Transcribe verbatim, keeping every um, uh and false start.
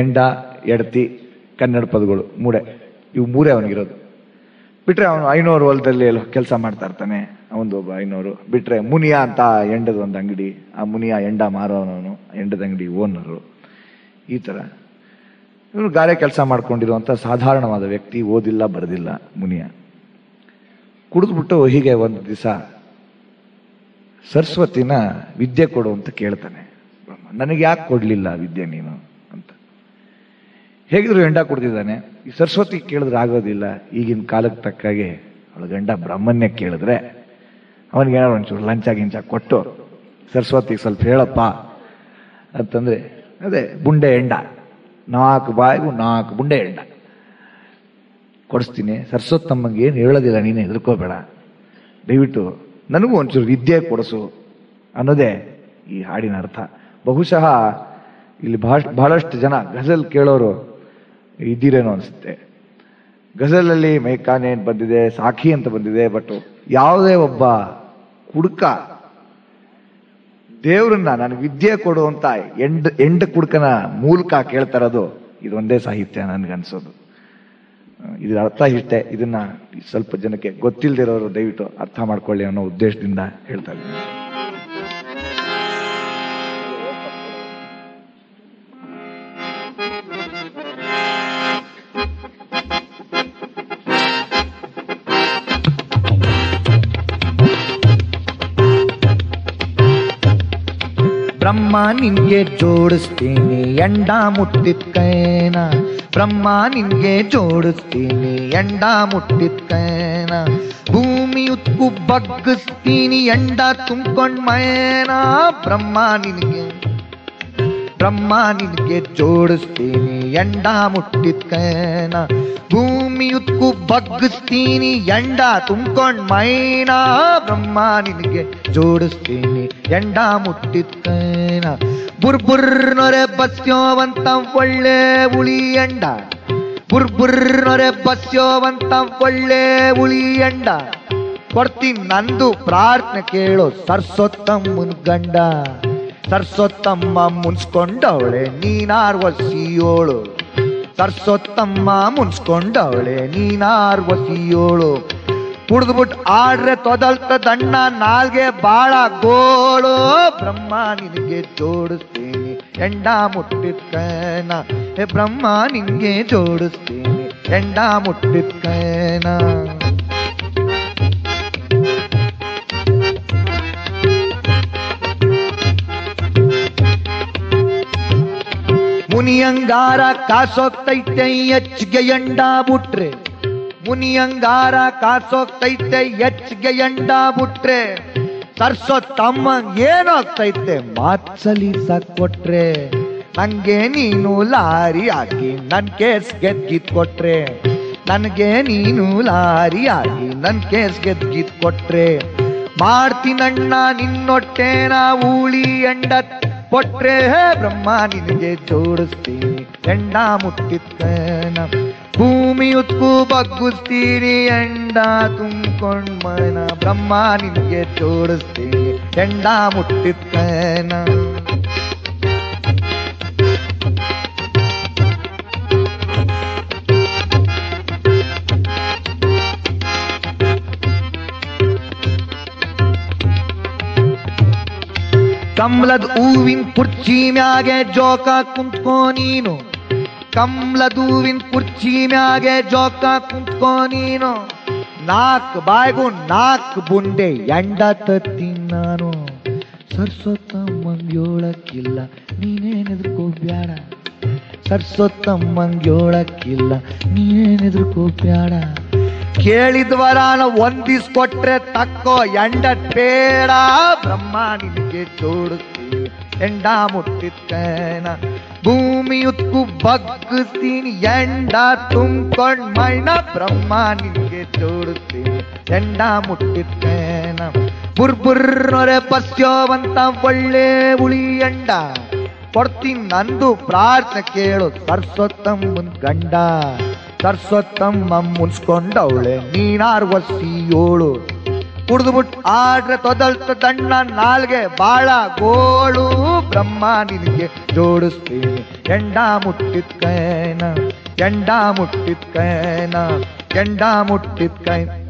ಎಂಡ ಎಡತಿ ಕನ್ನಡಪದಗಳು ಮೂಡೆ ಇವು ಮೂರೇ ಅವನಿಗಿರೋದು. ಬಿಟ್ರೆ ಅವನು ಐನೂರು ಹೊಲದಲ್ಲಿ ಎಲ್ಲ ಕೆಲಸ ಮಾಡ್ತಾ ಇರ್ತಾನೆ, ಅವನು ಒಬ್ಬ ಐನೂರು. ಬಿಟ್ರೆ ಮುನಿಯಾ ಅಂತ ಎಂಡದ ಒಂದು ಅಂಗಡಿ, ಆ ಮುನಿಯಾ ಎಂಡ ಮಾರೋನವನು, ಎಂಡದ ಅಂಗಡಿ ಓನರು. ಈ ಥರ ಇವರು ಗಾರೆ ಕೆಲಸ ಮಾಡ್ಕೊಂಡಿರುವಂಥ ಸಾಧಾರಣವಾದ ವ್ಯಕ್ತಿ, ಓದಿಲ್ಲ ಬರೆದಿಲ್ಲ ಮುನಿಯ. ಕುಡಿದ್ಬಿಟ್ಟು ಹೀಗೆ ಒಂದು ದಿವಸ ಸರಸ್ವತಿನ ವಿದ್ಯೆ ಕೊಡು ಅಂತ ಕೇಳ್ತಾನೆ ಬ್ರಹ್ಮ. ನನಗೆ ಯಾಕೆ ಕೊಡಲಿಲ್ಲ ವಿದ್ಯೆ ನೀನು ಅಂತ. ಹೇಗಿದ್ರು ಎಂಡ ಕೊಡ್ತಿದ್ದಾನೆ, ಈ ಸರಸ್ವತಿ ಕೇಳಿದ್ರೆ ಆಗೋದಿಲ್ಲ. ಈಗಿನ ಕಾಲಕ್ಕೆ ತಕ್ಕಾಗೆ ಅವಳ ಗಂಡ ಬ್ರಹ್ಮನ್ನೇ ಕೇಳಿದ್ರೆ ಅವನಿಗೇನಾದ್ರು ಒಂಚೂರು ಲಂಚ ಗಿಂಚ ಕೊಟ್ಟು ಸರಸ್ವತಿಗೆ ಸ್ವಲ್ಪ ಹೇಳಪ್ಪ ಅಂತಂದರೆ ಅದೇ ಬುಂಡೆ ಎಂಡ, ನಾಲ್ಕು ಬಾಯಿಗೂ ನಾಲ್ಕು ಬುಂಡೆ ಎಂಡ ಕೊಡಿಸ್ತೀನಿ. ಸರಸ್ವತಮ್ಮಂಗೆ ಏನು ಹೇಳೋದಿಲ್ಲ, ನೀನು ಹೆದರ್ಕೋಬೇಡ, ದಯವಿಟ್ಟು ನನಗೂ ಒಂಚೂರು ವಿದ್ಯೆ ಕೊಡಿಸು ಅನ್ನೋದೇ ಈ ಹಾಡಿನ ಅರ್ಥ. ಬಹುಶಃ ಇಲ್ಲಿ ಭಾಳ ಬಹಳಷ್ಟು ಜನ ಗಜಲ್ ಕೇಳೋರು ಇದ್ದೀರೇನೋ ಅನಿಸುತ್ತೆ. ಗಜಲಲ್ಲಿ ಮೈಕಾನೇನು ಬಂದಿದೆ, ಸಾಖಿ ಅಂತ ಬಂದಿದೆ. ಬಟ್ ಯಾವುದೇ ಒಬ್ಬ ಕುಡುಕ ದೇವ್ರನ್ನ ನಾನು ವಿದ್ಯೆ ಕೊಡುವಂತ ಎಂಡ್ ಎಂಡ ಕುಡುಕನ ಮೂಲಕ ಕೇಳ್ತಾ ಇರೋದು ಇದೊಂದೇ ಸಾಹಿತ್ಯ ನನ್ಗನ್ಸೋದು. ಇದ್ರ ಅರ್ಥ ಇಷ್ಟೇ. ಇದನ್ನ ಸ್ವಲ್ಪ ಜನಕ್ಕೆ ಗೊತ್ತಿಲ್ಲದಿರೋರು ದಯವಿಟ್ಟು ಅರ್ಥ ಮಾಡ್ಕೊಳ್ಳಿ ಅನ್ನೋ ಉದ್ದೇಶದಿಂದ ಹೇಳ್ತಾ ಇದ್ದೀನಿ. ಬ್ರಹ್ಮ ನಿಂಗೆ ಜೋಡಿಸ್ತೀನಿ ಎಂಡ ಮುಟ್ಟಿದ್ಕೈನ, ಬ್ರಹ್ಮ ನಿಂಗೆ ಜೋಡಿಸ್ತೀನಿ ಎಂಡ ಮುಟ್ಟಿದ್ಕೈನ, ಭೂಮಿಯುತ್ಕು ಬಗ್ಗಿಸ್ತೀನಿ ಎಂಡ ತುಂಬ್ಕೊಂಡ್ ಮೈನ. ಬ್ರಹ್ಮ ನಿನಗೆ ಬ್ರಹ್ಮ ನಿನಗೆ ಜೋಡಿಸ್ತೀನಿ ಎಂಡ ಮುಟ್ಟಿದ್ಕೈನ, ಭೂಮಿಯುತ್ಕು ಬಗ್ಗಿಸ್ತೀನಿ ಎಂಡ ತುಂಬ್ಕೊಂಡ್ ಮೈನ. ಬ್ರಹ್ಮ ನಿನಗೆ ಜೋಡಿಸ್ತೀನಿ ಎಂಡ ಮುಟ್ಟಿದ್ಕೈನ, ಬುರ್ಬುರ್ನೊರೆ ಬಸ್ಯೋವಂತ ಒಳ್ಳೆ ಉಳಿ ಎಂಡ, ಬುರ್ಬುರ್ನೊರೆ ಬಸ್ಯೋವಂತ ಒಳ್ಳೆ ಉಳಿ ಎಂಡ, ಕೊಡ್ತೀನಿ ನಂದು ಪ್ರಾರ್ಥನೆ ಕೇಳೋ ಸರ್ಸೋತ್ತಮ್ಮನ್ ಗಂಡ. ಸರ್ಸೋತ್ತಮ್ಮ ಮುನ್ಸ್ಕೊಂಡವಳೆ ನೀನಾರ್ ವಸಿಯೋಳು, ಸರ್ಸೋತ್ತಮ್ಮ ಮುನ್ಸ್ಕೊಂಡವಳೆ ನೀನಾರ್ ವಸಿಯೋಳು, ಕುಡ್ದ್ಬಿಟ್ಟು ಆಡ್ರೆ ತೊದಲ್ತ ದಣ್ಣ ನಾಲ್ಗೆ ಬಾಳ ಗೋಳು. ಬ್ರಹ್ಮ ನಿನಗೆ ಜೋಡಿಸ್ತೀನಿ ಎಂಡ ಮುಟ್ಟಿದ್ಕೈನ, ಹೇ ಬ್ರಹ್ಮ ನಿನಗೆ ಜೋಡಿಸ್ತೀನಿ ಎಂಡ ಮುಟ್ಟಿದ್ಕೈನ. ಮುನಿಯಂಗಾರ ಕಾಸೋಗ್ತೈತೆ ಹೆಚ್ಚಿಗೆ ಎಂಡ ಬಿಟ್ರೆ, ಮುನಿಯಂಗಾರ ಕಾಸೋಗ್ತೈತೆ ಹೆಚ್ಚಿಗೆ ಎಂಡ ಬಿಟ್ರೆ, ಸರ್ಸೋತ್ತಮ್ಮ ಏನಾಗ್ತೈತೆ ಮಾತ್ಸಲಿ ಸಾಕೊಟ್ರೆ, ನಂಗೆ ನೀನು ಲಾರಿ ಆಗಿ ನನ್ ಕೇಸ್ ಗೆದ್ಗಿದ್ ಕೊಟ್ರೆ, ನನ್ಗೆ ನೀನು ಲಾರಿ ಆಗಿ ನನ್ ಕೇಸ್ ಗೆದ್ಗಿದ್ ಕೊಟ್ರೆ, ಮಾಡ್ತೀನಣ್ಣ ನಿನ್ನೊಟ್ಟೆನ ಉಳಿ ಎಂಡ ಕೊಟ್ರೆ. ಬ್ರಹ್ಮ ನಿನಗೆ ಜೋಡಿಸ್ತೀನಿ ಎಂಡ ಮುಟ್ಟಿದ್ಕೈನ, ಭೂಮಿಯುತ್ಕು ಬಗ್ಗಿಸ್ತೀನಿ ಎಂಡ ತುಂಬ್ಕೊಂಡ್ ಮೈನ. ಬ್ರಹ್ಮ ನಿನಗೆ ಜೋಡಿಸ್ತೀನಿ ಎಂಡ ಮುಟ್ಟಿದ್ಕೈನ. ಕಮಲದ ಹೂವಿನ ಕುರ್ಚಿ ಮ್ಯಾಗೆ ಜೋಕ ಕುಂತ್ಕೋ ನೀನು, ಕಮಲದ ಹೂವಿನ ಕುರ್ಚಿ ಮ್ಯಾಗೆ ಜೋಕ ಕುಂತ್ಕೋ ನೀನು, ನಾಲ್ಕು ಬಾಯಿಗೂ ನಾಲ್ಕು ಬುಂಡೆ ಎಂಡ ತತ್ತೀನಿ ನಾನು. ಸರ್ಸೋತ್ತಮ್ಮಂಗ್ ಯೋಳಕ್ಕಿಲ್ಲ ನೀನೇನೆದ್ಕೋಬ್ಯಾಡ, ಸರ್ಸೋತ್ತಮ್ಮಂಗ್ ಯೋಳಕ್ಕಿಲ್ಲ ನೀನೇನೆದ್ಕೋಬ್ಯಾಡ, ಕೇಳಿದ್ವರಾನ ಒಂದಿಸ್ಕೊಟ್ರೆ ತಕ್ಕೋ ಎಂಡ ಬೇಡ. ಬ್ರಹ್ಮ ನಿನಗೆ ಜೋಡಿಸ್ತೀನಿ ಎಂಡ ಮುಟ್ಟಿದ್ಕೈನ, ಭೂಮಿಯುತ್ಕು ಬಗ್ಗಿಸ್ತೀನಿ ಎಂಡ ತುಂಬ್ಕೊಂಡ್ ಮೈನ. ಬ್ರಹ್ಮ ನಿನಗೆ ಜೋಡಿಸ್ತೀನಿ ಎಂಡ ಮುಟ್ಟಿದ್ಕೈನ, ಬುರ್ಬುರ್ನೊರೆ ಬಸ್ಯೋವಂತ ಒಳ್ಳೆ ಉಳಿ ಎಂಡ, ಕೊಡ್ತೀನಿ ನಂದು ಪ್ರಾರ್ಥನೆ ಕೇಳು ಸರ್ಸೋತ್ತಮ್ಮನ್ ಗಂಡ. ಸರ್ಸೋತ್ತಮ್ಮ ಮುನ್ಸ್ಕೊಂಡವಳೆ ನೀನಾರ್ ವಸಿಯೋಳು, ಕುಡಿದ್ಬಿಟ್ಟು ಆಡ್ರೆ ತೊದಲ್ತ ತಣ್ಣ ನಾಲ್ಗೆ ಬಾಳ ಗೋಳು ಬ್ರಹ್ಮ ನಿನಗೆ ಜೋಡಿಸ್ತೀನಿ. ಎಂಡ ಮುಟ್ಟಿದ ಕೈನ, ಎಂಡ ಮುಟ್ಟಿದ ಕೈನ, ಎಂಡ ಮುಟ್ಟಿದ ಕೈನ.